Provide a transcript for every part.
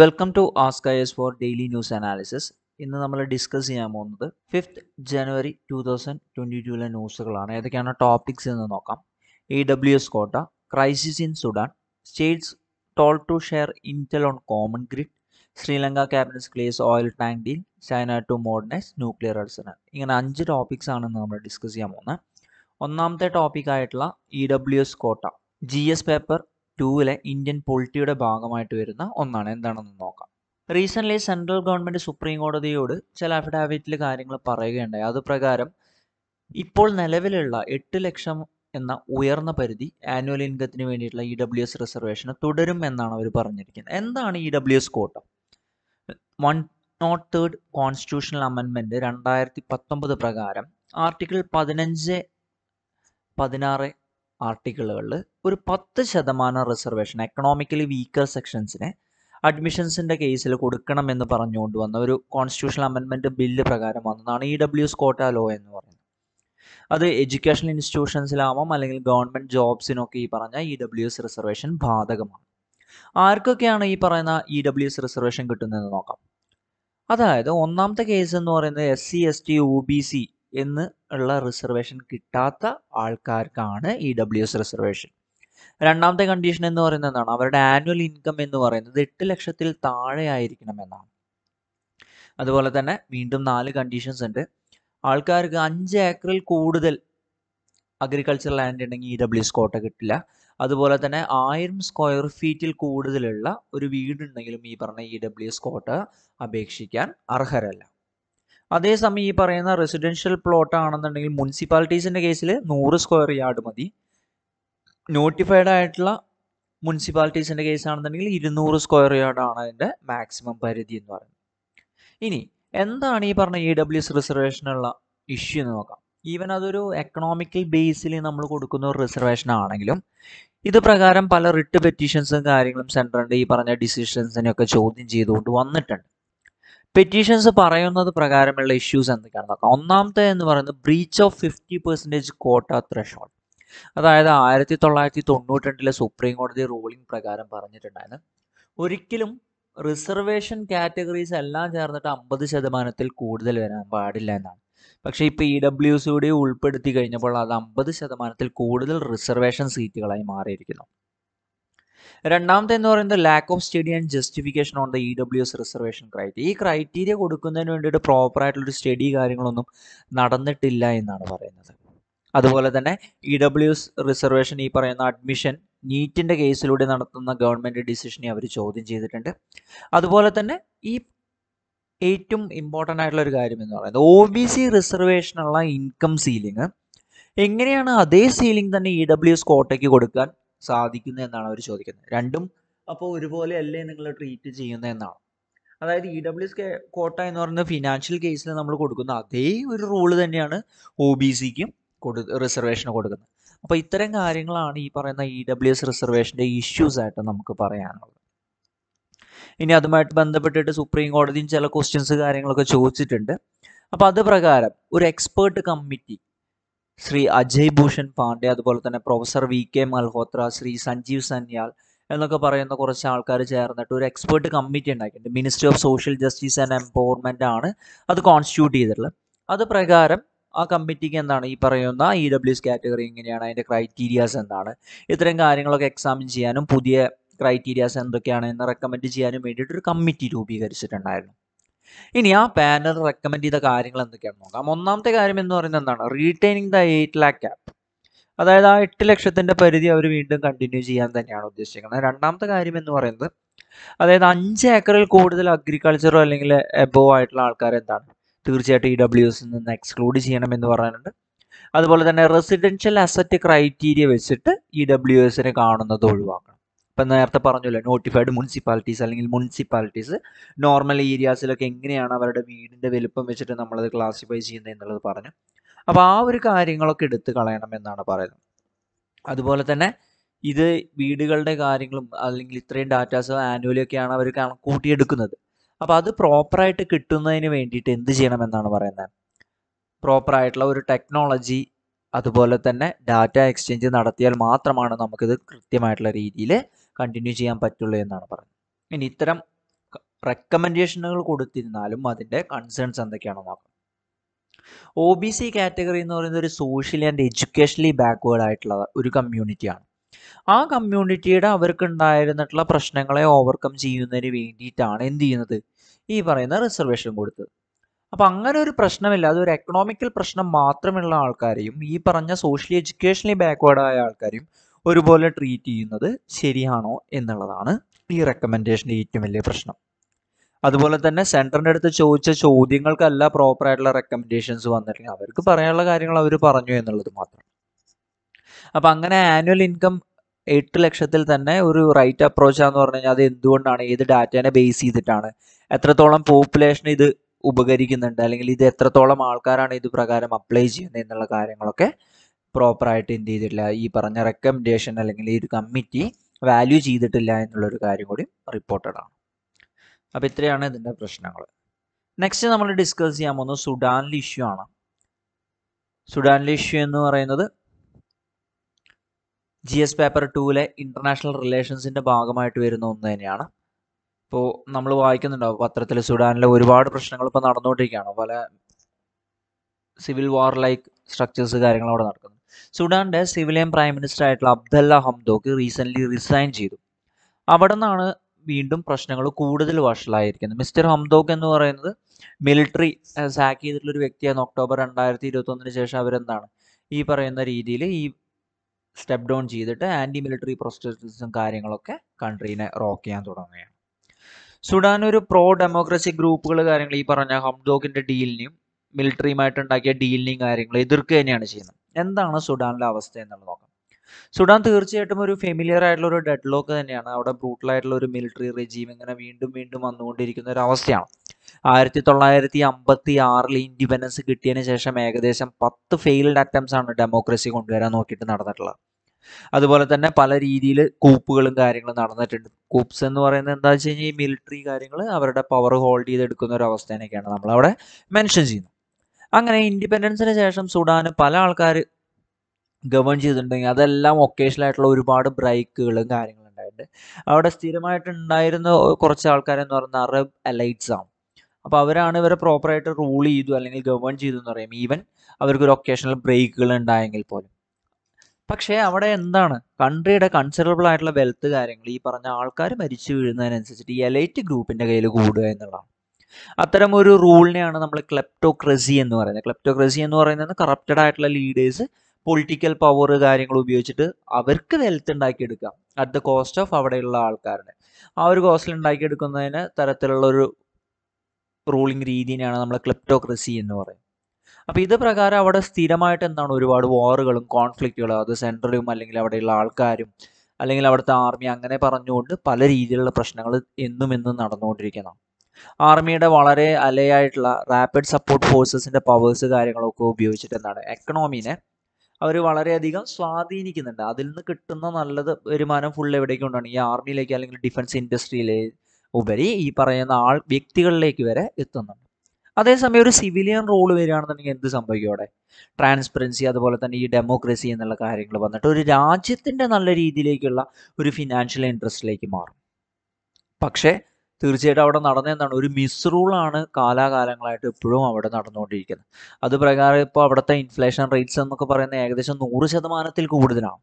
Welcome to ask IAS for daily news analysis. ഇന്ന് നമ്മൾ discuss ചെയ്യാൻ പോകുന്നത് 5th ജനുവരി 2022-ലെ ന്യൂസുകളാണ്. ഏതൊക്കെയാണ് ടോപ്പിക്സ് എന്ന് നോക്കാം. EWS quota, crisis in Sudan, states told to share intel on common grid, Sri Lanka cabinet clears oil tank deal, China to modernise nuclear arsenal. ഇങ്ങനെ 5 topics ആണ് നമ്മൾ ഡിസ്കസ് ചെയ്യാൻ പോകുന്നത്. ഒന്നാമത്തെ ടോപ്പിക്കായിട്ടുള്ള EWS കോട്ട GS പേപ്പർ 2-ലെ ഇന്ത്യൻ പൊളിറ്റിയുടെ ഭാഗമായിട്ട് വരുന്ന ഒന്നാണ്. എന്താണെന്ന് നോക്കാം. റീസെൻ്റ്ലി സെൻട്രൽ ഗവൺമെൻറ് സുപ്രീം കോടതിയോട് ചില അഫിഡാവിറ്റിൽ കാര്യങ്ങൾ പറയുകയുണ്ടായി. അത് പ്രകാരം ഇപ്പോൾ നിലവിലുള്ള 8 ലക്ഷം എന്ന ഉയർന്ന പരിധി ആനുവൽ ഇൻകത്തിന് വേണ്ടിയിട്ടുള്ള EWS റിസർവേഷന് തുടരും എന്നാണ് അവർ പറഞ്ഞിരിക്കുന്നത്. എന്താണ് EWS കോട്ട? 103rd കോൺസ്റ്റിറ്റ്യൂഷണൽ അമെൻമെൻറ്റ് 2019 പ്രകാരം ആർട്ടിക്കിൾ 15, 16 ആർട്ടിക്കിളുകളിൽ ഒരു 10% റിസർവേഷൻ എക്കണോമിക്കലി വീക്കർ സെക്ഷൻസിനെ അഡ്മിഷൻസിൻ്റെ കേസിൽ കൊടുക്കണമെന്ന് പറഞ്ഞുകൊണ്ട് വന്ന ഒരു കോൺസ്റ്റിറ്റ്യൂഷണൽ അമെൻമെൻറ്റ് ബില്ല് പ്രകാരം വന്നതാണ് EWS കോട്ട ലോ എന്ന് പറയുന്നത്. അത് എഡ്യൂക്കേഷണൽ ഇൻസ്റ്റിറ്റ്യൂഷൻസിലാവാം, അല്ലെങ്കിൽ ഗവൺമെൻറ് ജോബ്സിനൊക്കെ ഈ പറഞ്ഞ EWS റിസർവേഷൻ ബാധകമാണ്. ആർക്കൊക്കെയാണ് ഈ പറയുന്ന EWS റിസർവേഷൻ കിട്ടുന്നതെന്ന് നോക്കാം. അതായത് ഒന്നാമത്തെ കേസ് എന്ന് പറയുന്നത് SC, ST, OBC എന്ന് ഉള്ള റിസർവേഷൻ കിട്ടാത്ത ആൾക്കാർക്കാണ് EWS റിസർവേഷൻ. രണ്ടാമത്തെ കണ്ടീഷൻ എന്ന് പറയുന്നത് എന്താണ്? അവരുടെ ആനുവൽ ഇൻകം എന്ന് പറയുന്നത് 8 ലക്ഷത്തിൽ താഴെ ആയിരിക്കണം എന്നാണ്. അതുപോലെ തന്നെ വീണ്ടും 4 കണ്ടീഷൻസ് ഉണ്ട്. ആൾക്കാർക്ക് 5 ഏക്കറിൽ കൂടുതൽ അഗ്രികൾച്ചർ ലാൻഡ് ഉണ്ടെങ്കിൽ EWS കോട്ട കിട്ടില്ല. അതുപോലെ തന്നെ 1000 സ്ക്വയർ ഫീറ്റിൽ കൂടുതലുള്ള ഒരു വീടുണ്ടെങ്കിലും ഈ പറഞ്ഞ EWS കോട്ട അപേക്ഷിക്കാൻ അർഹരല്ല. അതേസമയം ഈ പറയുന്ന റെസിഡൻഷ്യൽ പ്ലോട്ട് ആണെന്നുണ്ടെങ്കിൽ മുനിസിപ്പാലിറ്റീസിൻ്റെ കേസിൽ 100 സ്ക്വയർ യാർഡ് മതി. നോട്ടിഫൈഡ് ആയിട്ടുള്ള മുനിസിപ്പാലിറ്റീസിൻ്റെ കേസാണെന്നുണ്ടെങ്കിൽ 200 സ്ക്വയർ യാർഡാണ് അതിൻ്റെ മാക്സിമം പരിധി എന്ന് പറയുന്നത്. ഇനി എന്താണ് ഈ പറഞ്ഞ EWS റിസർവേഷനുള്ള ഇഷ്യൂ എന്ന് നോക്കാം. ഈവൻ അതൊരു എക്കണോമിക്കൽ ബേസിൽ നമ്മൾ കൊടുക്കുന്ന ഒരു റിസർവേഷൻ ആണെങ്കിലും ഇത് പ്രകാരം പല റിട്ട് പെറ്റീഷൻസും കാര്യങ്ങളും സെൻട്രലിൻ്റെ ഈ പറഞ്ഞ ഡിസിഷൻസിനെയൊക്കെ ചോദ്യം ചെയ്തുകൊണ്ട് വന്നിട്ടുണ്ട്. പെറ്റീഷൻസ് പറയുന്നത് പ്രകാരമുള്ള ഇഷ്യൂസ് എന്തൊക്കെയാണ് നോക്കാം. ഒന്നാമത്തെ എന്ന് പറയുന്നത് ബ്രീച്ച് ഓഫ് 50% കോട്ട ത്രഷോൾഡ്. അതായത് 1992-ലെ സുപ്രീം കോടതി റൂളിംഗ് പ്രകാരം പറഞ്ഞിട്ടുണ്ടായിരുന്നു, ഒരിക്കലും റിസർവേഷൻ കാറ്റഗറീസ് എല്ലാം ചേർന്നിട്ട് 50% കൂടുതൽ വരാൻ പാടില്ല എന്നാണ്. പക്ഷേ ഇപ്പോൾ EWS ഉൾപ്പെടുത്തി കഴിഞ്ഞപ്പോൾ അത് 50% കൂടുതൽ റിസർവേഷൻ സീറ്റുകളായി മാറിയിരിക്കുന്നു. രണ്ടാമത്തെ എന്ന് പറയുന്നത് lack of study and justification on the EWS reservation criteria. ഈ ക്രൈറ്റീരിയ കൊടുക്കുന്നതിന് വേണ്ടിയിട്ട് പ്രോപ്പറായിട്ടുള്ളൊരു സ്റ്റഡി കാര്യങ്ങളൊന്നും നടന്നിട്ടില്ല എന്നാണ് പറയുന്നത്. അതുപോലെ തന്നെ EWS റിസർവേഷൻ ഈ പറയുന്ന അഡ്മിഷൻ നീറ്റിൻ്റെ കേസിലൂടെ നടത്തുന്ന ഗവൺമെൻറ് ഡിസിഷനെ അവർ ചോദ്യം ചെയ്തിട്ടുണ്ട്. അതുപോലെ തന്നെ ഈ ഏറ്റവും ഇമ്പോർട്ടൻ്റ് ആയിട്ടുള്ളൊരു കാര്യം എന്ന് പറയുന്നത് OBC റിസർവേഷനുള്ള ഇൻകം സീലിംഗ് എങ്ങനെയാണ് അതേ സീലിംഗ് തന്നെ EWS കോട്ടയ്ക്ക് കൊടുക്കാൻ സാധിക്കുന്നു എന്നാണ് അവർ ചോദിക്കുന്നത്. രണ്ടും അപ്പോൾ ഒരുപോലെ അല്ലേ നിങ്ങൾ ട്രീറ്റ് ചെയ്യുന്നത് എന്നാണ്. അതായത് EWS കോട്ട എന്ന് പറയുന്ന ഫിനാൻഷ്യൽ കേസിൽ നമ്മൾ കൊടുക്കുന്ന അതേ ഒരു റൂള് തന്നെയാണ് OBCക്കും റിസർവേഷന് കൊടുക്കുന്നത്. അപ്പോൾ ഇത്തരം കാര്യങ്ങളാണ് ഈ പറയുന്ന EWS റിസർവേഷൻ്റെ ഇഷ്യൂസ് ആയിട്ട് നമുക്ക് പറയാനുള്ളത്. ഇനി അതുമായിട്ട് ബന്ധപ്പെട്ടിട്ട് സുപ്രീം കോടതിയും ചില ക്വസ്റ്റ്യൻസ് കാര്യങ്ങളൊക്കെ ചോദിച്ചിട്ടുണ്ട്. അപ്പോൾ അത് പ്രകാരം ഒരു എക്സ്പേർട്ട് കമ്മിറ്റി ശ്രീ അജയ് ഭൂഷൺ പാണ്ഡ്യ, അതുപോലെ തന്നെ professor VK Malhotra, Shri Sanjeev Sanyal എന്നൊക്കെ പറയുന്ന കുറച്ച് ആൾക്കാർ ചേർന്നിട്ട് ഒരു എക്സ്പേർട്ട് കമ്മിറ്റി ഉണ്ടാക്കിയിട്ടുണ്ട്. Ministry of social justice and empowerment ആണ് അത് കോൺസ്റ്റിറ്റ്യൂട്ട് ചെയ്തിട്ടുള്ളത്. അത് പ്രകാരം ആ കമ്മിറ്റിക്ക് എന്താണ് ഈ പറയുന്ന EWS കാറ്റഗറി എങ്ങനെയാണ്, അതിൻ്റെ ക്രൈറ്റീരിയാസ് എന്താണ്, ഇത്തരം കാര്യങ്ങളൊക്കെ എക്സാമിൻ ചെയ്യാനും പുതിയ ക്രൈറ്റീരിയാസ് എന്തൊക്കെയാണ് എന്ന് റെക്കമെൻഡ് ചെയ്യാനും വേണ്ടിയിട്ടൊരു കമ്മിറ്റി രൂപീകരിച്ചിട്ടുണ്ടായിരുന്നു. ഇനി ആ പാനൽ റെക്കമെൻഡ് ചെയ്ത കാര്യങ്ങൾ എന്തൊക്കെയാണെന്ന് നോക്കാം. ഒന്നാമത്തെ കാര്യം എന്ന് പറയുന്നത് എന്താണ്? Retaining the 8 lakh cap. അതായത് ആ 8 ലക്ഷത്തിൻ്റെ പരിധി അവർ വീണ്ടും കണ്ടിന്യൂ ചെയ്യാൻ തന്നെയാണ് ഉദ്ദേശിക്കുന്നത്. രണ്ടാമത്തെ കാര്യം എന്ന് പറയുന്നത് അതായത് 5 ഏക്കറിൽ കൂടുതൽ അഗ്രികൾച്ചറോ അല്ലെങ്കിൽ എബോ ആയിട്ടുള്ള ആൾക്കാർ എന്താണ് തീർച്ചയായിട്ടും EWS നിന്ന് എക്സ്ക്ലൂഡ് ചെയ്യണമെന്ന് പറയാനുണ്ട്. അതുപോലെ തന്നെ റെസിഡൻഷ്യൽ അസറ്റ് ക്രൈറ്റീരിയ വെച്ചിട്ട് EWSനെ കാണുന്നത് ഒഴിവാക്കണം. ഇപ്പം നേരത്തെ പറഞ്ഞല്ലോ, നോട്ടിഫൈഡ് മുനിസിപ്പാലിറ്റീസ് അല്ലെങ്കിൽ മുനിസിപ്പാലിറ്റീസ് നോർമൽ ഏരിയാസിലൊക്കെ എങ്ങനെയാണ് അവരുടെ വീടിൻ്റെ വലുപ്പം വെച്ചിട്ട് നമ്മളത് ക്ലാസിഫൈ ചെയ്യുന്നത് എന്നുള്ളത് പറഞ്ഞു. അപ്പോൾ ആ ഒരു കാര്യങ്ങളൊക്കെ എടുത്ത് കളയണമെന്നാണ് പറയുന്നത്. അതുപോലെ തന്നെ ഇത് വീടുകളുടെ കാര്യങ്ങളും അല്ലെങ്കിൽ ഇത്രയും ഡാറ്റാസ് ആനുവലിയൊക്കെയാണ് അവർ കൂട്ടിയെടുക്കുന്നത്. അപ്പോൾ അത് പ്രോപ്പറായിട്ട് കിട്ടുന്നതിന് വേണ്ടിയിട്ട് എന്ത് ചെയ്യണമെന്നാണ് പറയുന്നത്? പ്രോപ്പറായിട്ടുള്ള ഒരു ടെക്നോളജി, അതുപോലെ തന്നെ ഡാറ്റ എക്സ്ചേഞ്ച് നടത്തിയാൽ മാത്രമാണ് നമുക്കിത് കൃത്യമായിട്ടുള്ള രീതിയിൽ കണ്ടിന്യൂ ചെയ്യാൻ പറ്റുള്ളൂ എന്നാണ് പറയുന്നത്. ഇനി ഇത്തരം റെക്കമെൻഡേഷനുകൾ കൊടുത്തിരുന്നാലും അതിൻ്റെ കൺസേൺസ് എന്തൊക്കെയാണെന്ന് നോക്കാം. ഒ ബി സി കാറ്റഗറി എന്ന് പറയുന്നത് ഒരു സോഷ്യലി ആൻഡ് എഡ്യൂക്കേഷണലി ബാക്ക്വേർഡ് ആയിട്ടുള്ള ഒരു കമ്മ്യൂണിറ്റിയാണ്. ആ കമ്മ്യൂണിറ്റിയുടെ അവർക്കുണ്ടായിരുന്നിട്ടുള്ള പ്രശ്നങ്ങളെ ഓവർകം ചെയ്യുന്നതിന് വേണ്ടിയിട്ടാണ് എന്ത് ചെയ്യുന്നത്, ഈ പറയുന്ന റിസർവേഷൻ കൊടുത്തത്. അപ്പം അങ്ങനെ ഒരു പ്രശ്നമില്ല, അതൊരു എക്കണോമിക്കൽ പ്രശ്നം മാത്രമുള്ള ആൾക്കാരെയും ഈ പറഞ്ഞ സോഷ്യലി എഡ്യൂക്കേഷണലി ബാക്ക്വേർഡായ ആൾക്കാരെയും ഒരുപോലെ ട്രീറ്റ് ചെയ്യുന്നത് ശരിയാണോ എന്നുള്ളതാണ് ഈ റെക്കമെൻഡേഷൻ്റെ ഏറ്റവും വലിയ പ്രശ്നം. അതുപോലെ തന്നെ സെൻറ്ററിൻ്റെ അടുത്ത് ചോദിച്ച ചോദ്യങ്ങൾക്കല്ല പ്രോപ്പറായിട്ടുള്ള റെക്കമെൻഡേഷൻസ് വന്നിട്ടില്ല, അവർക്ക് പറയാനുള്ള കാര്യങ്ങൾ അവർ പറഞ്ഞു എന്നുള്ളത് മാത്രം. അപ്പം അങ്ങനെ ആനുവൽ ഇൻകം 8 ലക്ഷത്തിൽ തന്നെ ഒരു റൈറ്റ് അപ്രോച്ചാന്ന് പറഞ്ഞു കഴിഞ്ഞാൽ അത് എന്തുകൊണ്ടാണ്, ഏത് ഡാറ്റേനെ ബേസ് ചെയ്തിട്ടാണ്, എത്രത്തോളം പോപ്പുലേഷൻ ഇത് ഉപകരിക്കുന്നുണ്ട്, അല്ലെങ്കിൽ ഇത് എത്രത്തോളം ആൾക്കാരാണ് ഇത് പ്രകാരം അപ്ലൈ ചെയ്യുന്നത് എന്നുള്ള കാര്യങ്ങളൊക്കെ പ്രോപ്പറായിട്ട് എന്ത് ചെയ്തിട്ടില്ല, ഈ പറഞ്ഞ റെക്കമെൻഡേഷൻ അല്ലെങ്കിൽ ഈ ഒരു കമ്മിറ്റി വാല്യൂ ചെയ്തിട്ടില്ല എന്നുള്ളൊരു കാര്യം കൂടി റിപ്പോർട്ടഡ് ആണ്. അപ്പോൾ ഇത്രയാണ് ഇതിൻ്റെ പ്രശ്നങ്ങൾ. നെക്സ്റ്റ് നമ്മൾ ഡിസ്കസ് ചെയ്യാൻ പോകുന്നത് സുഡാനിലെ ഇഷ്യൂ ആണ്. സുഡാനിലെ ഇഷ്യൂ എന്ന് പറയുന്നത് GS പേപ്പർ 2-ലെ ഇൻ്റർനാഷണൽ റിലേഷൻസിൻ്റെ ഭാഗമായിട്ട് വരുന്ന ഒന്ന് തന്നെയാണ്. ഇപ്പോൾ നമ്മൾ വായിക്കുന്നുണ്ടാവും പത്രത്തിൽ സുഡാനിലെ ഒരുപാട് പ്രശ്നങ്ങൾ ഇപ്പോൾ നടന്നുകൊണ്ടിരിക്കുകയാണ്, പല സിവിൽ വാർ ലൈക്ക് സ്ട്രക്ചേഴ്സ് കാര്യങ്ങളവിടെ നടക്കുന്നു. സുഡാൻ്റെ സിവിലിയൻ പ്രൈം മിനിസ്റ്റർ ആയിട്ടുള്ള അബ്ദുള്ള ഹംദോക്ക് റീസെൻ്റ്ലി റിസൈൻ ചെയ്തു. അവിടെ നിന്നാണ് വീണ്ടും പ്രശ്നങ്ങൾ കൂടുതൽ വഷളായിരിക്കുന്നത്. മിസ്റ്റർ ഹംദോക്ക് എന്ന് പറയുന്നത് മിലിറ്ററി സാക്ക് ചെയ്തിട്ടുള്ളൊരു വ്യക്തിയാണ്. ഒക്ടോബർ 2021 ശേഷം അവരെന്താണ് ഈ പറയുന്ന രീതിയിൽ ഈ സ്റ്റെപ്പ് ഡൗൺ ചെയ്തിട്ട് ആൻറ്റി മിലിറ്ററി പ്രൊസ്റ്റസും കാര്യങ്ങളൊക്കെ കൺട്രീനെ റോക്ക് ചെയ്യാൻ തുടങ്ങുകയാണ്. സുഡാൻ ഒരു പ്രോ ഡെമോക്രസി ഗ്രൂപ്പുകൾ കാര്യങ്ങൾ ഈ പറഞ്ഞ ഹംദോക്കിൻ്റെ ഡീലിനെയും മിലിറ്ററിയുമായിട്ടുണ്ടാക്കിയ ഡീലിനെയും കാര്യങ്ങൾ എതിർക്കുക തന്നെയാണ് ചെയ്യുന്നത്. എന്താണ് സുഡാനിലെ അവസ്ഥ എന്നുള്ളത് നോക്കാം. സുഡാൻ തീർച്ചയായിട്ടും ഒരു ഫെമിലിയർ ആയിട്ടുള്ള ഒരു ഡെഡ് ലോക്ക് തന്നെയാണ്. അവിടെ ബ്രൂട്ടലായിട്ടുള്ള ഒരു മിലിറ്ററി റെജീം ഇങ്ങനെ വീണ്ടും വീണ്ടും വന്നുകൊണ്ടിരിക്കുന്ന ഒരു അവസ്ഥയാണ്. 1956-ൽ ഇൻഡിപെൻഡൻസ് കിട്ടിയതിന് ശേഷം ഏകദേശം 10 ഫെയിൽഡ് അറ്റംപ്റ്റ്സ് ആണ് ഡെമോക്രസി കൊണ്ടുവരാൻ നോക്കിയിട്ട് നടന്നിട്ടുള്ളത്. അതുപോലെ തന്നെ പല രീതിയിൽ കൂപ്പുകളും കാര്യങ്ങളും നടന്നിട്ടുണ്ട്. കൂപ്സ് എന്ന് പറയുന്നത് എന്താ വെച്ച് കഴിഞ്ഞാൽ ഈ മിലിറ്ററി കാര്യങ്ങൾ അവരുടെ പവർ ഹോൾഡ് ചെയ്തെടുക്കുന്ന ഒരു അവസ്ഥേനൊക്കെയാണ് നമ്മളവിടെ മെൻഷൻ ചെയ്യുന്നത്. അങ്ങനെ ഇൻഡിപെൻഡൻസിന് ശേഷം സുഡാന് പല ആൾക്കാർ ഗവേൺ ചെയ്തിട്ടുണ്ടെങ്കിൽ അതെല്ലാം ഒക്കേഷണലായിട്ടുള്ള ഒരുപാട് ബ്രേക്കുകളും കാര്യങ്ങളുണ്ടായിട്ടുണ്ട്. അവിടെ സ്ഥിരമായിട്ടുണ്ടായിരുന്ന കുറച്ച് ആൾക്കാരെന്ന് പറയുന്നത് അറബ് അലൈറ്റ്സ് ആണ്. അപ്പോൾ അവരാണ് ഇവരെ പ്രോപ്പറായിട്ട് റൂൾ ചെയ്തു അല്ലെങ്കിൽ ഗവേൺ ചെയ്തു എന്ന് പറയും. ഈവൻ അവർക്കൊരു ഒക്കേഷണൽ ബ്രേക്കുകൾ ഉണ്ടായെങ്കിൽ പോലും പക്ഷേ അവിടെ എന്താണ് കൺട്രിയുടെ കൺസിഡറബിൾ ആയിട്ടുള്ള വെൽത്ത് കാര്യങ്ങൾ ഈ പറഞ്ഞ ആൾക്കാർ മരിച്ചു വീഴുന്നതിനനുസരിച്ചിട്ട് ഈ എലൈറ്റ് ഗ്രൂപ്പിൻ്റെ കയ്യിൽ കൂടുക എന്നുള്ളതാണ്. അത്തരം ഒരു റൂളിനെയാണ് നമ്മൾ ക്ലെപ്റ്റോക്രസി എന്ന് പറയുന്നത്. ക്ലെപ്റ്റോക്രസി എന്ന് പറയുന്നത് കറപ്റ്റഡ് ആയിട്ടുള്ള ലീഡേഴ്സ് പൊളിറ്റിക്കൽ പവർ കാര്യങ്ങൾ ഉപയോഗിച്ചിട്ട് അവർക്ക് വെൽത്ത് ഉണ്ടാക്കിയെടുക്കാം അറ്റ് ദ കോസ്റ്റ് ഓഫ് അവിടെയുള്ള ആൾക്കാരുടെ ആ ഒരു കോസ്റ്റിൽ ഉണ്ടാക്കിയെടുക്കുന്നതിന് തരത്തിലുള്ളൊരു റൂളിംഗ് രീതിയാണ് നമ്മൾ ക്ലെപ്റ്റോക്രസി എന്ന് പറയും. അപ്പോൾ ഇത് പ്രകാരം അവിടെ സ്ഥിരമായിട്ട് എന്താണ് ഒരുപാട് വാറുകളും കോൺഫ്ലിക്റ്റുകളും അത് സെൻട്രലും അല്ലെങ്കിൽ അവിടെയുള്ള ആൾക്കാരും അല്ലെങ്കിൽ അവിടുത്തെ ആർമി അങ്ങനെ പറഞ്ഞുകൊണ്ട് പല രീതിയിലുള്ള പ്രശ്നങ്ങൾ എന്നും എന്നും നടന്നുകൊണ്ടിരിക്കുന്നതാണ്. ആർമിയുടെ വളരെ അലയായിട്ടുള്ള റാപ്പിഡ് സപ്പോർട്ട് ഫോഴ്സസിൻ്റെ പവേഴ്സ് കാര്യങ്ങളൊക്കെ ഉപയോഗിച്ചിട്ട് എന്താണ് എക്കണോമിനെ അവർ വളരെയധികം സ്വാധീനിക്കുന്നുണ്ട്. അതിൽ നിന്ന് കിട്ടുന്ന നല്ലത് വരുമാനം ഫുൾ എവിടേക്ക് കൊണ്ടാണ് ഈ ആർമിയിലേക്ക് അല്ലെങ്കിൽ ഡിഫൻസ് ഇൻഡസ്ട്രിയിലെ ഉപരി ഈ പറയുന്ന ആൾ വ്യക്തികളിലേക്ക് വരെ എത്തുന്നുണ്ട്. അതേസമയം ഒരു സിവിലിയൻ റോൾ വരികയാണെന്നുണ്ടെങ്കിൽ എന്ത് സംഭവിക്കും, അവിടെ ട്രാൻസ്പെറൻസി അതുപോലെ തന്നെ ഈ ഡെമോക്രസി എന്നുള്ള കാര്യങ്ങൾ വന്നിട്ട് ഒരു രാജ്യത്തിൻ്റെ നല്ല രീതിയിലേക്കുള്ള ഒരു ഫിനാൻഷ്യൽ ഇൻട്രസ്റ്റിലേക്ക് മാറും. പക്ഷേ തീർച്ചയായിട്ടും അവിടെ നടന്നതെന്താണ്, ഒരു മിസ്റൂളാണ് കാലാകാലങ്ങളായിട്ട് ഇപ്പോഴും അവിടെ നടന്നുകൊണ്ടിരിക്കുന്നത്. അത് പ്രകാരം ഇപ്പോൾ അവിടുത്തെ ഇൻഫ്ലേഷൻ റേറ്റ്സ് എന്നൊക്കെ പറയുന്നത് ഏകദേശം 100% കൂടുതലാണ്.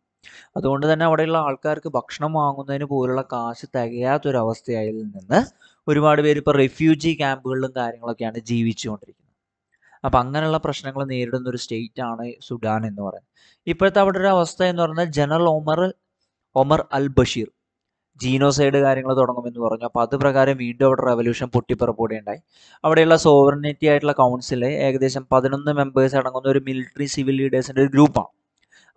അതുകൊണ്ട് തന്നെ അവിടെയുള്ള ആൾക്കാർക്ക് ഭക്ഷണം വാങ്ങുന്നതിന് പോലുള്ള കാശ് തികയാത്തൊരവസ്ഥയിൽ നിന്ന് ഒരുപാട് പേര് ഇപ്പോൾ റെഫ്യൂജി ക്യാമ്പുകളിലും കാര്യങ്ങളൊക്കെയാണ് ജീവിച്ചുകൊണ്ടിരിക്കുന്നത്. അപ്പം അങ്ങനെയുള്ള പ്രശ്നങ്ങൾ നേരിടുന്ന ഒരു സ്റ്റേറ്റ് ആണ് സുഡാൻ എന്ന് പറയുന്നത്. ഇപ്പോഴത്തെ അവിടെ ഒരു അവസ്ഥ എന്ന് പറയുന്നത് general Omar al Bashir genocide കാര്യങ്ങൾ തുടങ്ങുമെന്ന് പറഞ്ഞു. അപ്പോൾ അത് പ്രകാരം വീണ്ടും അവിടെ റെവല്യൂഷൻ പൊട്ടിപ്പുറപ്പെടുകയുണ്ടായി. അവിടെയുള്ള സോവറിനിറ്റി ആയിട്ടുള്ള കൗൺസില് ഏകദേശം 11 മെമ്പേഴ്സ് അടങ്ങുന്ന ഒരു മിലിറ്ററി സിവിൽ ലീഡേഴ്സിൻ്റെ ഒരു ഗ്രൂപ്പാണ്.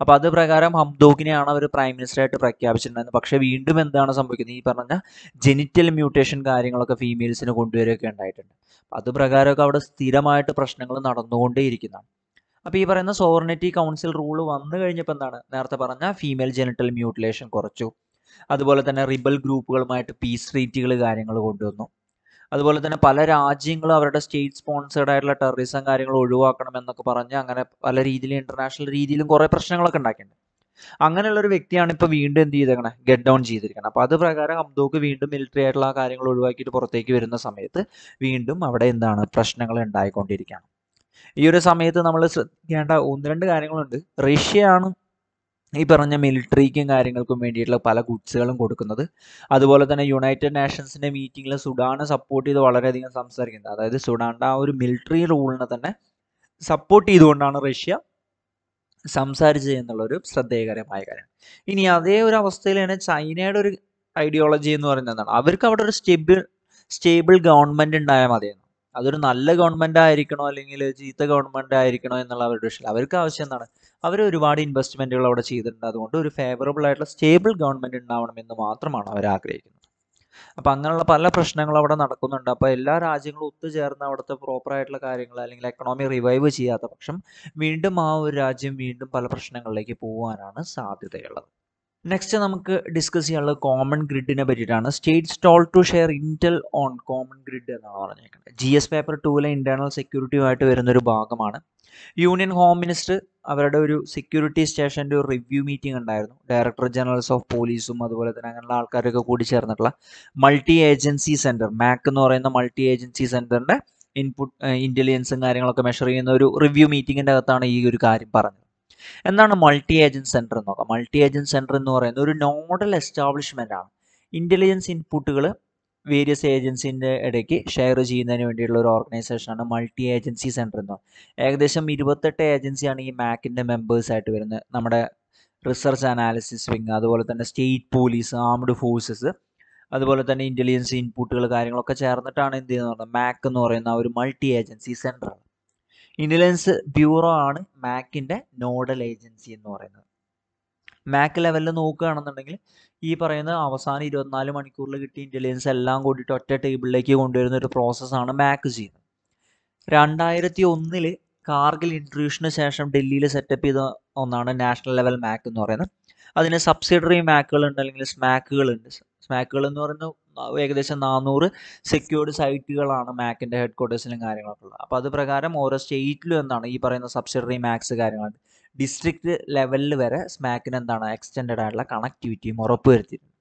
അപ്പോൾ അത് പ്രകാരം ഹംദോക്കിനെയാണ് അവർ പ്രൈം മിനിസ്റ്ററായിട്ട് പ്രഖ്യാപിച്ചിട്ടുണ്ടായിരുന്നത്. പക്ഷേ വീണ്ടും എന്താണ് സംഭവിക്കുന്നത്, ഈ പറഞ്ഞ ജെനിറ്റൽ മ്യൂട്ടേഷൻ കാര്യങ്ങളൊക്കെ ഫീമെയിൽസിന് കൊണ്ടുവരികയൊക്കെ ഉണ്ടായിട്ടുണ്ട്. അത് പ്രകാരമൊക്കെ അവിടെ സ്ഥിരമായിട്ട് പ്രശ്നങ്ങൾ നടന്നുകൊണ്ടേയിരിക്കുന്നതാണ്. അപ്പോൾ ഈ പറയുന്ന സോവറിനിറ്റി കൗൺസിൽ റൂള് വന്നു കഴിഞ്ഞപ്പോൾ എന്താണ്, നേരത്തെ പറഞ്ഞ ഫീമെയിൽ ജെനിറ്റൽ മ്യൂട്ടിലേഷൻ കുറച്ചു. അതുപോലെ തന്നെ റിബൽ ഗ്രൂപ്പുകളുമായിട്ട് പീസ് ട്രീറ്റുകൾ കാര്യങ്ങൾ കൊണ്ടുവന്നു. അതുപോലെ തന്നെ പല രാജ്യങ്ങളും അവരുടെ സ്റ്റേറ്റ് സ്പോൺസേഡ് ആയിട്ടുള്ള ടെററിസം കാര്യങ്ങൾ ഒഴിവാക്കണം എന്നൊക്കെ പറഞ്ഞ് അങ്ങനെ പല രീതിയിലും ഇൻ്റർനാഷണൽ രീതിയിലും കുറേ പ്രശ്നങ്ങളൊക്കെ ഉണ്ടാക്കിയിട്ടുണ്ട്. അങ്ങനെയുള്ള ഒരു വ്യക്തിയാണ് ഇപ്പൊ വീണ്ടും എന്ത് ചെയ്തേക്കണേ, ഗെറ്റ് ഡൗൺ ചെയ്തിരിക്കണം. അപ്പൊ അത് പ്രകാരം ഹംദോക്ക് വീണ്ടും മിലിറ്ററി ആയിട്ടുള്ള ആ കാര്യങ്ങൾ ഒഴിവാക്കിയിട്ട് പുറത്തേക്ക് വരുന്ന സമയത്ത് വീണ്ടും അവിടെ എന്താണ് പ്രശ്നങ്ങൾ ഉണ്ടായിക്കൊണ്ടിരിക്കുകയാണ്. ഈ ഒരു സമയത്ത് നമ്മൾ ശ്രദ്ധിക്കേണ്ട ഒന്ന് രണ്ട് കാര്യങ്ങളുണ്ട്. റഷ്യയാണ് ഈ പറഞ്ഞ മിലിറ്ററിക്കും കാര്യങ്ങൾക്കും വേണ്ടിയിട്ടുള്ള പല ഗുഡ്സുകളും കൊടുക്കുന്നത്. അതുപോലെ തന്നെ യുണൈറ്റഡ് നേഷൻസിൻ്റെ മീറ്റിങ്ങിൽ സുഡാനെ സപ്പോർട്ട് ചെയ്ത് വളരെയധികം സംസാരിക്കുന്നത്, അതായത് സുഡാൻ്റെ ആ ഒരു മിലിറ്ററി റൂളിനെ തന്നെ സപ്പോർട്ട് ചെയ്തുകൊണ്ടാണ് റഷ്യ സംസാരിച്ചത് എന്നുള്ളൊരു ശ്രദ്ധേയകരമായ കാര്യം. ഇനി അതേ ഒരു അവസ്ഥയിൽ തന്നെ ചൈനയുടെ ഒരു ഐഡിയോളജി എന്ന് പറയുന്നതാണ് അവർക്ക് അവിടെ ഒരു സ്റ്റേബിൾ ഗവൺമെൻറ് ഉണ്ടായാൽ മതിയെന്ന്. അതൊരു നല്ല ഗവൺമെൻറ് ആയിരിക്കണോ അല്ലെങ്കിൽ ചീത്ത ഗവൺമെൻറ് ആയിരിക്കണോ എന്നുള്ള അവരുടെ വിഷയം. അവർക്ക് ആവശ്യം എന്താണ്, അവർ ഒരുപാട് ഇൻവെസ്റ്റ്മെൻറ്റുകൾ അവിടെ ചെയ്തിട്ടുണ്ട്. അതുകൊണ്ട് ഒരു ഫേവറബിൾ ആയിട്ടുള്ള സ്റ്റേബിൾ ഗവൺമെൻറ് ഉണ്ടാവണമെന്ന് മാത്രമാണ് അവർ ആഗ്രഹിക്കുന്നത്. അപ്പം അങ്ങനെയുള്ള പല പ്രശ്നങ്ങളും അവിടെ നടക്കുന്നുണ്ട്. അപ്പോൾ എല്ലാ രാജ്യങ്ങളും ഒത്തുചേർന്ന് അവിടുത്തെ പ്രോപ്പറായിട്ടുള്ള കാര്യങ്ങൾ അല്ലെങ്കിൽ എക്കണോമി റിവൈവ് ചെയ്യാത്ത പക്ഷം വീണ്ടും ആ ഒരു രാജ്യം വീണ്ടും പല പ്രശ്നങ്ങളിലേക്ക് പോകാനാണ് സാധ്യതയുള്ളത്. നെക്സ്റ്റ് നമുക്ക് ഡിസ്കസ് ചെയ്യാനുള്ള കോമൺ ഗ്രിഡിനെ പറ്റിയിട്ടാണ്. States told to share intel on common grid എന്നാണ് പറഞ്ഞേക്കുന്നത്. GS പേപ്പർ 2-ലെ ഇൻറ്റേർണൽ സെക്യൂരിറ്റിയുമായിട്ട് വരുന്നൊരു ഭാഗമാണ്. യൂണിയൻ ഹോം മിനിസ്റ്റർ അവരുടെ ഒരു സെക്യൂരിറ്റി സ്റ്റേഷൻ്റെ ഒരു റിവ്യൂ മീറ്റിംഗ് ഉണ്ടായിരുന്നു. ഡയറക്ടർ ജനറൽസ് ഓഫ് പോലീസും അതുപോലെ തന്നെ അങ്ങനെയുള്ള ആൾക്കാരൊക്കെ കൂടി ചേർന്നിട്ടുള്ള മൾട്ടി ഏജൻസി സെൻറ്റർ MAC എന്ന് പറയുന്ന മൾട്ടി ഏജൻസി സെൻറ്ററിൻ്റെ ഇൻപുട്ട് ഇൻ്റലിജൻസും കാര്യങ്ങളൊക്കെ മെഷർ ചെയ്യുന്ന ഒരു റിവ്യൂ മീറ്റിങ്ങിൻ്റെ അകത്താണ് ഈ ഒരു കാര്യം പറഞ്ഞത്. എന്താണ് മൾട്ടി ഏജൻസ് സെൻറ്റർ എന്ന് നോക്കാം. മൾട്ടി ഏജൻസ് സെൻറ്റർ എന്ന് പറയുന്നത് ഒരു നോഡൽ എസ്റ്റാബ്ലിഷ്മെൻ്റ് ആണ്. ഇൻ്റലിജൻസ് ഇൻപുട്ടുകൾ വേരിയസ് ഏജൻസിൻ്റെ ഇടയ്ക്ക് ഷെയർ ചെയ്യുന്നതിന് വേണ്ടിയുള്ള ഒരു ഓർഗനൈസേഷനാണ് മൾട്ടി ഏജൻസി സെൻറ്റർ എന്ന് പറയുന്നത്. ഏകദേശം 28 ഏജൻസിയാണ് ഈ MAC-ൻ്റെ മെമ്പേഴ്സായിട്ട് വരുന്നത്. നമ്മുടെ റിസർച്ച് അനാലിസിസ് വിങ്, അതുപോലെ തന്നെ സ്റ്റേറ്റ് പോലീസ്, ആംഡ് ഫോഴ്സസ്, അതുപോലെ തന്നെ ഇൻ്റലിജൻസ് ഇൻപുട്ടുകൾ കാര്യങ്ങളൊക്കെ ചേർന്നിട്ടാണ് എന്ത് ചെയ്യുന്നത് MAC എന്ന് പറയുന്ന ഒരു മൾട്ടി ഏജൻസി സെൻറ്ററാണ്. ഇന്റലിജൻസ് ബ്യൂറോ ആണ് MAC-ൻ്റെ നോഡൽ ഏജൻസി എന്ന് പറയുന്നത്. MAC ലെവലിൽ നോക്കുകയാണെന്നുണ്ടെങ്കിൽ ഈ പറയുന്ന അവസാന 24 മണിക്കൂറിൽ കിട്ടിയ ഇന്റലിജൻസ് എല്ലാം കൂടിയിട്ട് ഒറ്റ ടേബിളിലേക്ക് കൊണ്ടുവരുന്ന ഒരു പ്രോസസ്സാണ് MAC ചെയ്യുന്നത്. 2001-ൽ കാർഗിൽ ഇൻട്രൂഷന് ശേഷം ഡൽഹിയിൽ സെറ്റപ്പ് ചെയ്ത ഒന്നാണ് നാഷണൽ ലെവൽ MAC എന്ന് പറയുന്നത്. അതിന് സബ്സിഡറി MAC-കളുണ്ട് അല്ലെങ്കിൽ സ്മാക്കുകളുണ്ട്. സ്മാക്കുകൾ എന്ന് പറയുന്നത് ഏകദേശം 400 സെക്യൂർഡ് സൈറ്റുകളാണ് MAC-ൻ്റെ ഹെഡ് ക്വാർട്ടേഴ്സിലും കാര്യങ്ങളൊക്കെ ഉള്ളത്. അപ്പോൾ അത് പ്രകാരം ഓരോ സ്റ്റേറ്റിലും എന്താണ് ഈ പറയുന്ന സബ്സിഡറി MACs കാര്യങ്ങളുണ്ട്. ഡിസ്ട്രിക്ട് ലെവലിൽ വരെ സ്മാക്കിന് എന്താണ് എക്സ്റ്റെൻഡ് ആയിട്ടുള്ള കണക്ടിവിറ്റിയും ഉറപ്പുവരുത്തിയിട്ടുണ്ട്.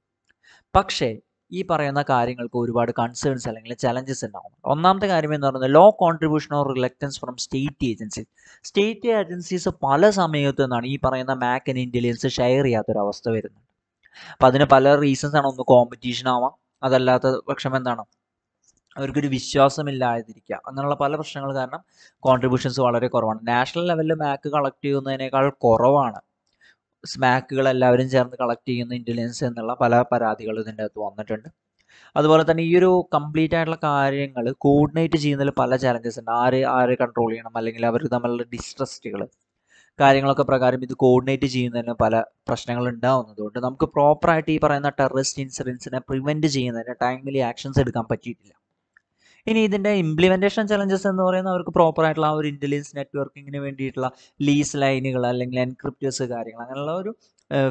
പക്ഷേ ഈ പറയുന്ന കാര്യങ്ങൾക്ക് ഒരുപാട് കൺസേൺസ് അല്ലെങ്കിൽ ചലഞ്ചസ് ഉണ്ടാകും. ഒന്നാമത്തെ കാര്യം എന്ന് പറയുന്നത് low contribution or reluctance from state agencies. State agencies പല സമയത്തു നിന്നാണ് ഈ പറയുന്ന MAC-ന് ഇൻ്റലിജൻസ് ഷെയർ ചെയ്യാത്തൊരവസ്ഥ വരുന്നുണ്ട്. അപ്പം അതിന് പല റീസൺസ് ആണ്. ഒന്ന് കോമ്പറ്റീഷൻ ആവാം, അതല്ലാത്ത പക്ഷം എന്താണ് അവർക്കൊരു വിശ്വാസമില്ലാതിരിക്കുക, അങ്ങനെയുള്ള പല പ്രശ്നങ്ങൾ കാരണം കോൺട്രിബ്യൂഷൻസ് വളരെ കുറവാണ്. നാഷണൽ ലെവലിൽ MAC കളക്ട് ചെയ്യുന്നതിനേക്കാൾ കുറവാണ് സ്മാക്കുകൾ എല്ലാവരും ചേർന്ന് കളക്ട് ചെയ്യുന്ന ഇൻ്റലിജൻസ് എന്നുള്ള പല പരാതികൾ ഇതിൻ്റെ അകത്ത് വന്നിട്ടുണ്ട്. അതുപോലെ തന്നെ ഈ ഒരു കംപ്ലീറ്റ് ആയിട്ടുള്ള കാര്യങ്ങൾ കോർഡിനേറ്റ് ചെയ്യുന്നതിൽ പല ചാലഞ്ചസ് ഉണ്ട്. ആരെ കൺട്രോൾ ചെയ്യണം അല്ലെങ്കിൽ അവർ തമ്മിലുള്ള ഡിസ്ട്രസ്റ്റുകൾ കാര്യങ്ങളൊക്കെ പ്രകാരം ഇത് കോർഡിനേറ്റ് ചെയ്യുന്നതിന് പല പ്രശ്നങ്ങൾ ഉണ്ടാവുന്നതുകൊണ്ട് നമുക്ക് പ്രോപ്പറായിട്ട് ഈ പറയുന്ന ടെററിസ്റ്റ് ഇൻസിഡൻസിനെ പ്രിവെൻറ്റ് ചെയ്യുന്നതിന് ടൈംലി ആക്ഷൻസ് എടുക്കാൻ പറ്റിയിട്ടില്ല. ഇനി ഇതിൻ്റെ ഇംപ്ലിമെൻറ്റേഷൻ ചലഞ്ചസ് എന്ന് പറയുന്നത് അവർക്ക് പ്രോപ്പറായിട്ടുള്ള ആ ഒരു ഇൻ്റലിജൻസ് നെറ്റ്വർക്കിങ്ങിന് വേണ്ടിയിട്ടുള്ള ലീസ് ലൈനുകൾ അല്ലെങ്കിൽ എൻക്രിപ്റ്റേഴ്സ് കാര്യങ്ങൾ അങ്ങനെയുള്ള ഒരു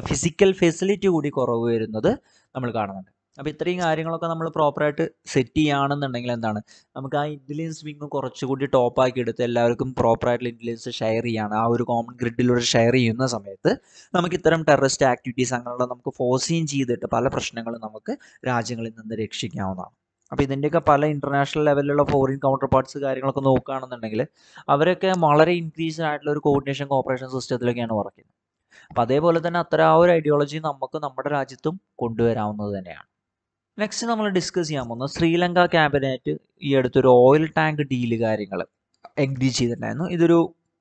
ഫിസിക്കൽ ഫെസിലിറ്റി കൂടി കുറവ് വരുന്നത് നമ്മൾ കാണുന്നുണ്ട്. അപ്പോൾ ഇത്രയും കാര്യങ്ങളൊക്കെ നമ്മൾ പ്രോപ്പറായിട്ട് സെറ്റ് ചെയ്യുകയാണെന്നുണ്ടെങ്കിൽ എന്താണ് നമുക്ക് ആ ഇൻ്റലിജൻസ് വിങ് കുറച്ചുകൂടി ടോപ്പാക്കി എടുത്ത് എല്ലാവർക്കും പ്രോപ്പറായിട്ടുള്ള ഇൻ്റലിജൻസ് ഷെയർ ചെയ്യാണ് ആ ഒരു കോമൺ ഗ്രിഡിലൂടെ ഷെയർ ചെയ്യുന്ന സമയത്ത് നമുക്ക് ഇത്തരം ടെററിസ്റ്റ് ആക്ടിവിറ്റീസ് അങ്ങനെയുള്ള നമുക്ക് ഫോഴ്സിങ് ചെയ്തിട്ട് പല പ്രശ്നങ്ങളും നമുക്ക് രാജ്യങ്ങളിൽ നിന്ന് രക്ഷിക്കാവുന്നതാണ്. അപ്പോൾ ഇതിൻ്റെയൊക്കെ പല ഇൻ്റർനാഷണൽ ലെവലിലുള്ള ഫോറിൻ കൗണ്ടർ പാർട്സ് കാര്യങ്ങളൊക്കെ നോക്കുകയാണെന്നുണ്ടെങ്കിൽ അവരൊക്കെ വളരെ ഇൻക്രീസ്ഡ് ആയിട്ടുള്ള ഒരു കോർഡിനേഷൻ കോപ്പറേഷൻ സിസ്റ്റത്തിലൊക്കെയാണ് വർക്ക് ചെയ്യുന്നത്. അപ്പോൾ അതേപോലെ തന്നെ അത്തരം ആ ഒരു ഐഡിയോളജി നമുക്ക് നമ്മുടെ രാജ്യത്തും കൊണ്ടുവരാവുന്നത് തന്നെയാണ്. നെക്സ്റ്റ് നമ്മൾ ഡിസ്കസ് ചെയ്യാൻ പോകുന്നത് ശ്രീലങ്ക ക്യാബിനറ്റ് ഈ അടുത്തൊരു ഓയിൽ ടാങ്ക് ഡീല് കാര്യങ്ങൾ എഗ്രി ചെയ്തിട്ടുണ്ടായിരുന്നു. ഇതൊരു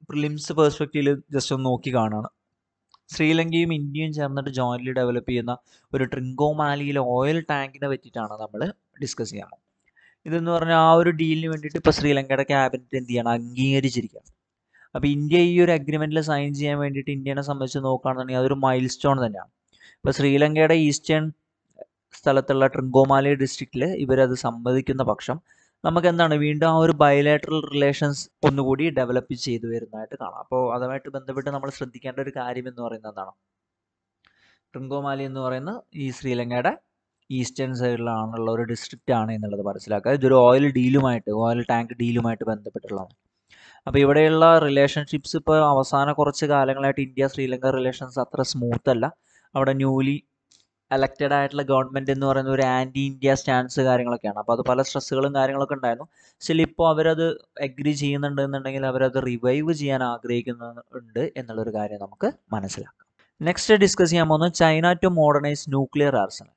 പ്രിലിംസ് പെർസ്പെക്റ്റീവിൽ ജസ്റ്റ് ഒന്ന് നോക്കി കാണുകയാണ്. ശ്രീലങ്കയും ഇന്ത്യയും ചേർന്നിട്ട് ജോയിൻ്റ്ലി ഡെവലപ്പ് ചെയ്യുന്ന ഒരു ട്രിങ്കോമാലിയിലെ ഓയിൽ ടാങ്കിനെ പറ്റിയിട്ടാണ് നമ്മൾ ഡിസ്കസ് ചെയ്യാൻ പോകുന്നത്. ഇതെന്ന് പറഞ്ഞാൽ ആ ഒരു ഡീലിന് വേണ്ടിയിട്ട് ഇപ്പോൾ ശ്രീലങ്കയുടെ ക്യാബിനറ്റ് എന്ത് ചെയ്യണം, അംഗീകരിച്ചിരിക്കുകയാണ്. അപ്പോൾ ഇന്ത്യ ഈ ഒരു അഗ്രിമെൻറ്റിൽ സൈൻ ചെയ്യാൻ വേണ്ടിയിട്ട് ഇന്ത്യനെ സംബന്ധിച്ച് നോക്കുകയാണെന്നുണ്ടെങ്കിൽ അതൊരു മൈൽ സ്റ്റോൺ തന്നെയാണ്. ഇപ്പോൾ ശ്രീലങ്കയുടെ ഈസ്റ്റേൺ സ്ഥലത്തുള്ള ട്രിങ്കോമാലി ഡിസ്ട്രിക്റ്റിൽ ഇവരത് സമ്മതിക്കുന്ന പക്ഷം നമുക്ക് എന്താണ് വീണ്ടും ആ ഒരു ബയലേറ്ററൽ റിലേഷൻസ് ഒന്നുകൂടി ഡെവലപ്പ് ചെയ്തു വരുന്നതായിട്ട് കാണാം. അപ്പോൾ അതുമായിട്ട് ബന്ധപ്പെട്ട് നമ്മൾ ശ്രദ്ധിക്കേണ്ട ഒരു കാര്യം എന്ന് പറയുന്നത് എന്താണ്, ട്രിങ്കോമാലി എന്ന് പറയുന്ന ഈ ശ്രീലങ്കയുടെ ഈസ്റ്റേൺ സൈഡിലാണുള്ള ഒരു ഡിസ്ട്രിക്റ്റ് ആണ് എന്നുള്ളത് മനസ്സിലാക്കുക. ഇതൊരു ഓയിൽ ടാങ്ക് ഡീലുമായിട്ട് ബന്ധപ്പെട്ടുള്ളതാണ്. അപ്പോൾ ഇവിടെയുള്ള റിലേഷൻഷിപ്സ് ഇപ്പോൾ അവസാന കുറച്ച് കാലങ്ങളായിട്ട് ഇന്ത്യ ശ്രീലങ്ക റിലേഷൻസ് അത്ര സ്മൂത്ത് അല്ല. അവിടെ ന്യൂലി എലക്റ്റഡ് ആയിട്ടുള്ള ഗവൺമെൻറ് എന്ന് പറയുന്ന ഒരു ആൻറ്റി ഇന്ത്യ സ്റ്റാൻഡ്സ് കാര്യങ്ങളൊക്കെയാണ്. അപ്പോൾ അത് പല സ്ട്രെസ്സുകളും കാര്യങ്ങളൊക്കെ ഉണ്ടായിരുന്നു. സ്റ്റിൽ ഇപ്പോൾ അവരത് എഗ്രി ചെയ്യുന്നുണ്ടെന്നുണ്ടെങ്കിൽ അവരത് റിവൈവ് ചെയ്യാൻ ആഗ്രഹിക്കുന്നുണ്ട് എന്നുള്ളൊരു കാര്യം നമുക്ക് മനസ്സിലാക്കാം. നെക്സ്റ്റ് ഡിസ്കസ് ചെയ്യാൻ പോകുന്നത് China to modernise nuclear arsenal.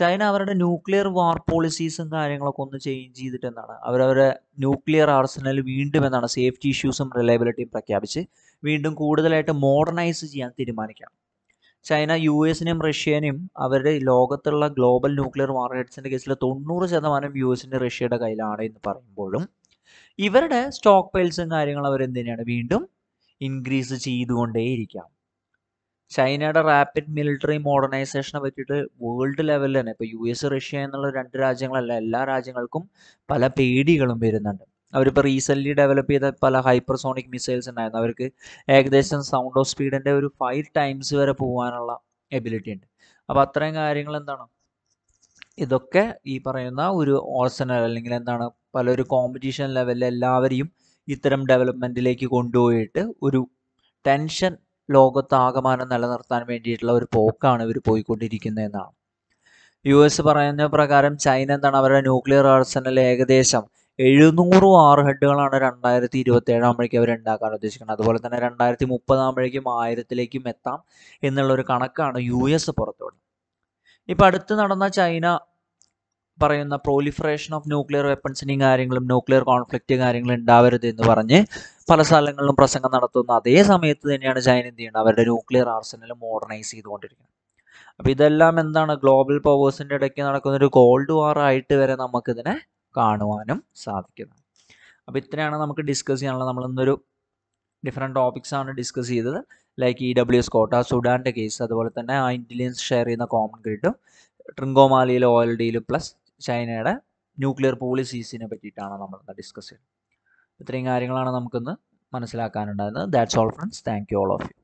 China അവരുടെ ന്യൂക്ലിയർ വാർ പോളിസീസും കാര്യങ്ങളൊക്കെ ഒന്ന് ചേഞ്ച് ചെയ്തിട്ടെന്നാണ് അവരവരുടെ ന്യൂക്ലിയർ ആർസണൽ വീണ്ടും എന്നാണ് സേഫ്റ്റി ഇഷ്യൂസും റിലയബിലിറ്റിയും പ്രഖ്യാപിച്ച് വീണ്ടും കൂടുതലായിട്ട് മോഡേണൈസ് ചെയ്യാൻ തീരുമാനിക്കുകയാണ്. ചൈന യു എസിനെയും റഷ്യനെയും അവരുടെ ലോകത്തുള്ള ഗ്ലോബൽ ന്യൂക്ലിയർ വാർ ഹെഡ്സിൻ്റെ കേസിൽ 90% യു.എസിൻ്റെ റഷ്യയുടെ കയ്യിലാണ് എന്ന് പറയുമ്പോഴും ഇവരുടെ സ്റ്റോക്ക് പൈൽസും കാര്യങ്ങളും അവരെന്തിനാണ് വീണ്ടും ഇൻക്രീസ് ചെയ്തുകൊണ്ടേയിരിക്കാം. ചൈനയുടെ റാപ്പിഡ് മിലിറ്ററി മോഡേണൈസേഷനെ പറ്റിയിട്ട് വേൾഡ് ലെവലിൽ തന്നെ ഇപ്പോൾ യു.എസ് റഷ്യ എന്നുള്ള രണ്ട് രാജ്യങ്ങളല്ല, എല്ലാ രാജ്യങ്ങൾക്കും പല പേടികളും വരുന്നുണ്ട്. അവരിപ്പോൾ റീസെൻ്റ്ലി ഡെവലപ്പ് ചെയ്ത പല ഹൈപ്പർസോണിക് മിസൈൽസ് ഉണ്ടായിരുന്നു. അവർക്ക് ഏകദേശം സൗണ്ട് ഓഫ് സ്പീഡിൻ്റെ ഒരു 5 times വരെ പോകാനുള്ള എബിലിറ്റി ഉണ്ട്. അപ്പോൾ അത്രയും കാര്യങ്ങൾ എന്താണ് ഇതൊക്കെ ഈ പറയുന്ന ഒരു ഓർസണൽ അല്ലെങ്കിൽ എന്താണ് പലൊരു കോമ്പറ്റീഷൻ ലെവലിൽ എല്ലാവരെയും ഇത്തരം ഡെവലപ്മെൻറ്റിലേക്ക് കൊണ്ടുപോയിട്ട് ഒരു ടെൻഷൻ ലോകത്താകമാനം നിലനിർത്താൻ വേണ്ടിയിട്ടുള്ള ഒരു പോക്കാണ് ഇവർ പോയിക്കൊണ്ടിരിക്കുന്നത് എന്നാണ്. യു.എസ് പറയുന്ന പ്രകാരം ചൈന എന്താണ് അവരുടെ ന്യൂക്ലിയർ ആർസണൽ ഏകദേശം 700 warheadകളാണ് 2027 ആകുമ്പോഴേക്കും അവർ ഉണ്ടാക്കാൻ ഉദ്ദേശിക്കുന്നത്. അതുപോലെ തന്നെ 2030 ആകുമ്പോഴേക്കും 1000-ലേക്കും എത്താം എന്നുള്ളൊരു കണക്കാണ് യു.എസ് പുറത്തുള്ളത്. ഇപ്പം അടുത്ത് നടന്ന ചൈന പറയുന്ന പ്രോലിഫറേഷൻ ഓഫ് ന്യൂക്ലിയർ വെപ്പൺസിൻ്റെയും കാര്യങ്ങളും ന്യൂക്ലിയർ കോൺഫ്ലിക്റ്റ് കാര്യങ്ങളും ഉണ്ടാവരുത് എന്ന് പറഞ്ഞ് പല സ്ഥലങ്ങളിലും പ്രസംഗം നടത്തുന്ന അതേ സമയത്ത് തന്നെയാണ് ചൈന എന്ത് ചെയ്യുന്നത് അവരുടെ ന്യൂക്ലിയർ ആർസണൽ മോഡേണൈസ് ചെയ്തുകൊണ്ടിരിക്കുന്നത്. അപ്പോൾ ഇതെല്ലാം എന്താണ് ഗ്ലോബൽ പവേഴ്സിൻ്റെ ഇടയ്ക്ക് നടക്കുന്നൊരു കോൾഡ് വാർ ആയിട്ട് വരെ നമുക്കിതിനെ കാണുവാനും സാധിക്കുന്നത്. അപ്പോൾ ഇത്രയാണ് നമുക്ക് ഡിസ്കസ് ചെയ്യാനുള്ളത്. നമ്മളിന്നൊരു ഡിഫറെൻറ്റ് ടോപ്പിക്സാണ് ഡിസ്കസ് ചെയ്തത്. ലൈക്ക് EWS കോട്ട, സുഡാൻ്റെ കേസ്, അതുപോലെ തന്നെ ആ ഇൻ്റലിജൻസ് ഷെയർ ചെയ്യുന്ന കോമൺ ഗ്രിഡും, ട്രിങ്കോമാലിയിൽ ഓയിൽ ഡീല്, പ്ലസ് ചൈനയുടെ ന്യൂക്ലിയർ പോളിസീസിനെ പറ്റിയിട്ടാണ് നമ്മളിന്ന് ഡിസ്കസ് ചെയ്യുന്നത്. ഇത്രയും കാര്യങ്ങളാണ് നമുക്കിന്ന് മനസ്സിലാക്കാനുണ്ടായിരുന്നത്. That's all friends. Thank you all of U.